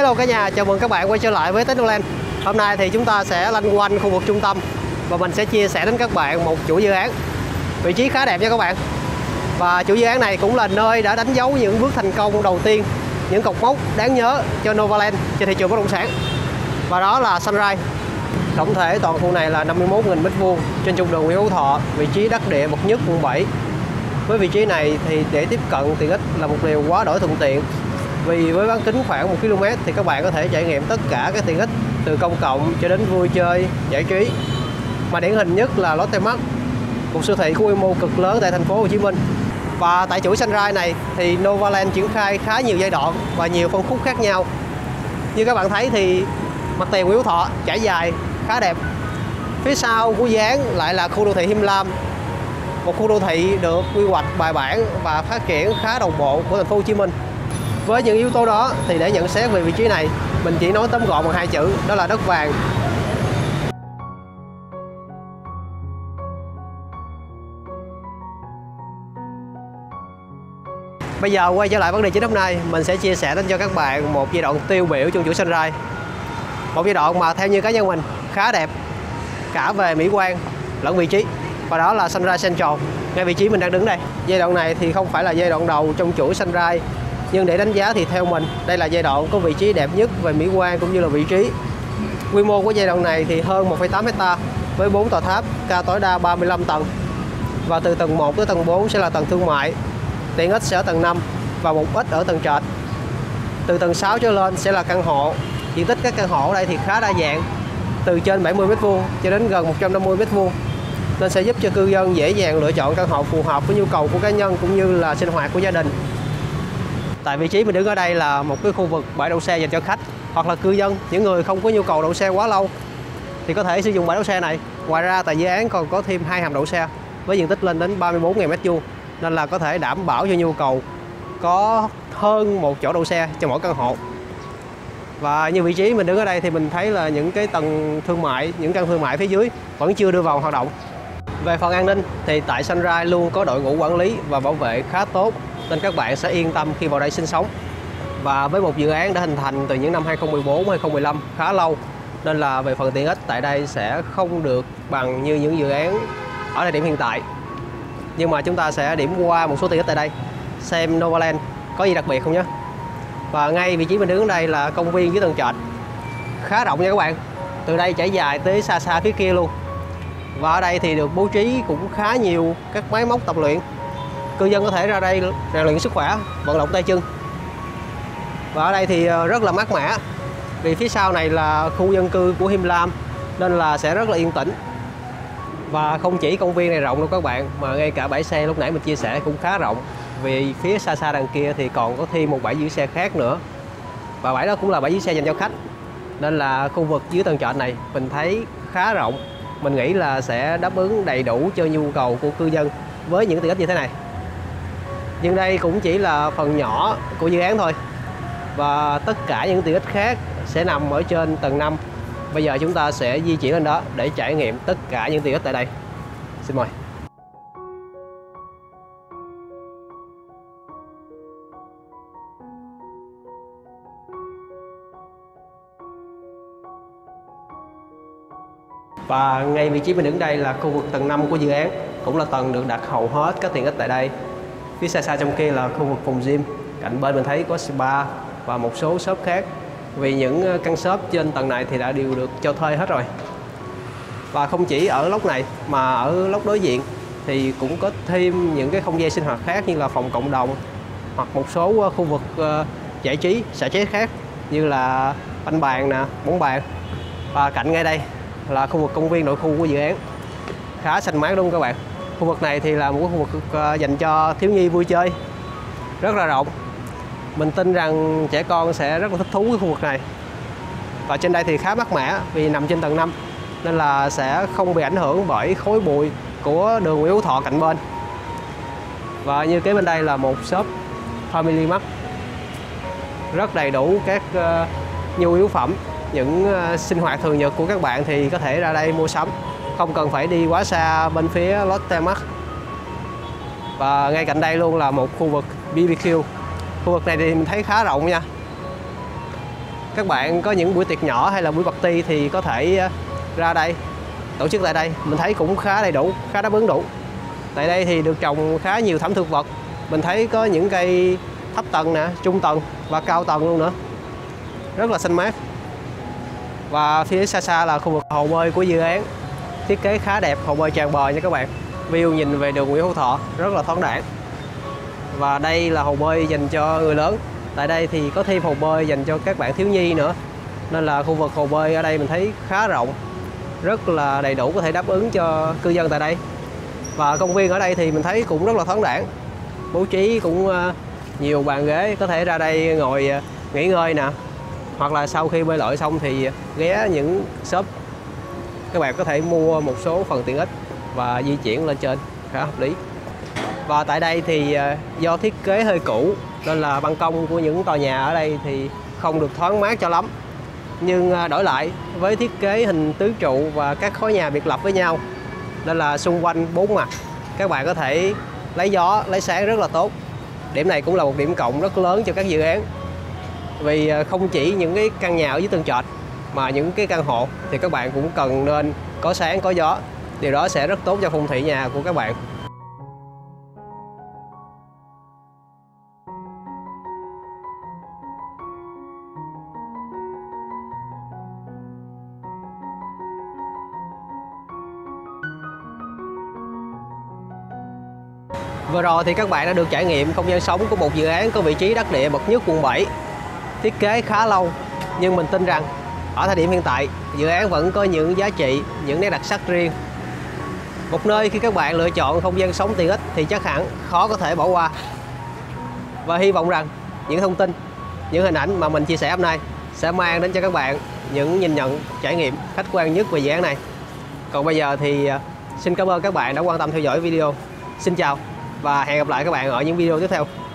Hello cả nhà, chào mừng các bạn quay trở lại với TechNo Land. Hôm nay thì chúng ta sẽ lanh quanh khu vực trung tâm và mình sẽ chia sẻ đến các bạn một chủ dự án. Vị trí khá đẹp nha các bạn. Và chủ dự án này cũng là nơi đã đánh dấu những bước thành công đầu tiên, những cột mốc đáng nhớ cho Novaland trên thị trường bất động sản. Và đó là Sunrise. Tổng thể toàn khu này là 51.000 m² trên trung đường Nguyễn Hữu Thọ, vị trí đắc địa bậc nhất quận 7. Với vị trí này thì để tiếp cận tiện ích là một điều quá đỗi thuận tiện. Vì với bán kính khoảng 1 km thì các bạn có thể trải nghiệm tất cả các tiện ích từ công cộng cho đến vui chơi, giải trí. Mà điển hình nhất là Lotte Mart, một siêu thị có quy mô cực lớn tại thành phố Hồ Chí Minh. Và tại chuỗi Sunrise này thì Novaland triển khai khá nhiều giai đoạn và nhiều phân khúc khác nhau. Như các bạn thấy thì mặt tiền Nguyễn Hữu Thọ trải dài khá đẹp. Phía sau của dự án lại là khu đô thị Him Lam, một khu đô thị được quy hoạch bài bản và phát triển khá đồng bộ của thành phố Hồ Chí Minh. Với những yếu tố đó thì để nhận xét về vị trí này, mình chỉ nói tóm gọn bằng 2 chữ, đó là đất vàng. Bây giờ quay trở lại vấn đề chính hôm nay, mình sẽ chia sẻ đến cho các bạn một giai đoạn tiêu biểu trong chuỗi Sunrise. Một giai đoạn mà theo như cá nhân mình khá đẹp, cả về mỹ quan lẫn vị trí. Và đó là Sunrise Central, ngay vị trí mình đang đứng đây. Giai đoạn này thì không phải là giai đoạn đầu trong chuỗi Sunrise, nhưng để đánh giá thì theo mình đây là giai đoạn có vị trí đẹp nhất về mỹ quan cũng như là vị trí. Quy mô của giai đoạn này thì hơn 1,8 hectare với 4 tòa tháp, cao tối đa 35 tầng. Và từ tầng 1 tới tầng 4 sẽ là tầng thương mại, tiện ích sẽ ở tầng 5 và một ít ở tầng trệt. Từ tầng 6 trở lên sẽ là căn hộ. Diện tích các căn hộ ở đây thì khá đa dạng, từ trên 70 m² cho đến gần 150 m², nên sẽ giúp cho cư dân dễ dàng lựa chọn căn hộ phù hợp với nhu cầu của cá nhân cũng như là sinh hoạt của gia đình. Tại vị trí mình đứng ở đây là một cái khu vực bãi đậu xe dành cho khách hoặc là cư dân, những người không có nhu cầu đậu xe quá lâu thì có thể sử dụng bãi đậu xe này. Ngoài ra tại dự án còn có thêm 2 hầm đậu xe với diện tích lên đến 34.000 m², nên là có thể đảm bảo cho nhu cầu có hơn 1 chỗ đậu xe cho mỗi căn hộ. Và như vị trí mình đứng ở đây thì mình thấy là những cái tầng thương mại, những căn thương mại phía dưới vẫn chưa đưa vào hoạt động. Về phần an ninh thì tại Sunrise luôn có đội ngũ quản lý và bảo vệ khá tốt, nên các bạn sẽ yên tâm khi vào đây sinh sống. Và với một dự án đã hình thành từ những năm 2014, 2015 khá lâu, nên là về phần tiện ích tại đây sẽ không được bằng như những dự án ở thời điểm hiện tại. Nhưng mà chúng ta sẽ điểm qua một số tiện ích tại đây, xem Novaland có gì đặc biệt không nhé. Và ngay vị trí mình đứng ở đây là công viên dưới tầng trệt, khá rộng nha các bạn, từ đây trải dài tới xa xa phía kia luôn. Và ở đây thì được bố trí cũng khá nhiều các máy móc tập luyện, cư dân có thể ra đây rèn luyện sức khỏe, vận động tay chân. Và ở đây thì rất là mát mẻ, vì phía sau này là khu dân cư của Him Lam nên là sẽ rất là yên tĩnh. Và không chỉ công viên này rộng đâu các bạn, mà ngay cả bãi xe lúc nãy mình chia sẻ cũng khá rộng, vì phía xa xa đằng kia thì còn có thêm một bãi giữ xe khác nữa, và bãi đó cũng là bãi giữ xe dành cho khách. Nên là khu vực dưới tầng trệt này mình thấy khá rộng, mình nghĩ là sẽ đáp ứng đầy đủ cho nhu cầu của cư dân với những tiện ích như thế này. Nhưng đây cũng chỉ là phần nhỏ của dự án thôi, và tất cả những tiện ích khác sẽ nằm ở trên tầng 5. Bây giờ chúng ta sẽ di chuyển lên đó để trải nghiệm tất cả những tiện ích tại đây. Xin mời. Và ngay vị trí mình đứng đây là khu vực tầng 5 của dự án, cũng là tầng được đặt hầu hết các tiện ích tại đây. Phía xa xa trong kia là khu vực phòng gym, cạnh bên mình thấy có spa và một số shop khác. Vì những căn shop trên tầng này thì đã đều được cho thuê hết rồi. Và không chỉ ở lốc này mà ở lốc đối diện thì cũng có thêm những cái không gian sinh hoạt khác như là phòng cộng đồng, hoặc một số khu vực giải trí, xả stress khác như là banh bàn nè, bóng bàn. Và cạnh ngay đây là khu vực công viên nội khu của dự án, khá xanh mát đúng không các bạn. Khu vực này thì là một khu vực dành cho thiếu nhi vui chơi, rất là rộng. Mình tin rằng trẻ con sẽ rất là thích thú cái khu vực này. Và trên đây thì khá mát mẻ vì nằm trên tầng 5, nên là sẽ không bị ảnh hưởng bởi khói bụi của đường Nguyễn Hữu Thọ cạnh bên. Và như kế bên đây là một shop Family Mart, rất đầy đủ các nhu yếu phẩm, những sinh hoạt thường nhật của các bạn thì có thể ra đây mua sắm, không cần phải đi quá xa bên phía Lotte Mart. Và ngay cạnh đây luôn là một khu vực BBQ. Khu vực này thì mình thấy khá rộng nha. các bạn có những buổi tiệc nhỏ hay là buổi party thì có thể ra đây, tổ chức tại đây. Mình thấy cũng khá đầy đủ, khá đáp ứng đủ. Tại đây thì được trồng khá nhiều thảm thực vật. Mình thấy có những cây thấp tầng nè, trung tầng và cao tầng luôn nữa. Rất là xanh mát. Và phía xa xa là khu vực hồ bơi của dự án. Thiết kế khá đẹp, hồ bơi tràn bờ nha các bạn. View nhìn về đường Nguyễn Hữu Thọ rất là thoáng đãng. Và đây là hồ bơi dành cho người lớn. Tại đây thì có thêm hồ bơi dành cho các bạn thiếu nhi nữa. Nên là khu vực hồ bơi ở đây mình thấy khá rộng, rất là đầy đủ, có thể đáp ứng cho cư dân tại đây. Và công viên ở đây thì mình thấy cũng rất là thoáng đãng. Bố trí cũng nhiều bàn ghế, có thể ra đây ngồi nghỉ ngơi nè. Hoặc là sau khi bơi lội xong thì ghé những shop, các bạn có thể mua một số phần tiện ích và di chuyển lên trên khá hợp lý. Và tại đây thì do thiết kế hơi cũ nên là ban công của những tòa nhà ở đây thì không được thoáng mát cho lắm. Nhưng đổi lại với thiết kế hình tứ trụ và các khối nhà biệt lập với nhau nên là xung quanh bốn mặt các bạn có thể lấy gió, lấy sáng rất là tốt. Điểm này cũng là một điểm cộng rất lớn cho các dự án. Vì không chỉ những cái căn nhà ở dưới tầng trệt mà những cái căn hộ thì các bạn cũng cần nên có sáng, có gió. Điều đó sẽ rất tốt cho phong thủy nhà của các bạn. Vừa rồi thì các bạn đã được trải nghiệm không gian sống của một dự án có vị trí đắc địa bậc nhất quận 7. Thiết kế khá lâu nhưng mình tin rằng ở thời điểm hiện tại dự án vẫn có những giá trị, những nét đặc sắc riêng. Một nơi khi các bạn lựa chọn không gian sống tiện ích thì chắc hẳn khó có thể bỏ qua. Và hy vọng rằng những thông tin, những hình ảnh mà mình chia sẻ hôm nay sẽ mang đến cho các bạn những nhìn nhận, trải nghiệm khách quan nhất về dự án này. Còn bây giờ thì xin cảm ơn các bạn đã quan tâm theo dõi video. Xin chào và hẹn gặp lại các bạn ở những video tiếp theo.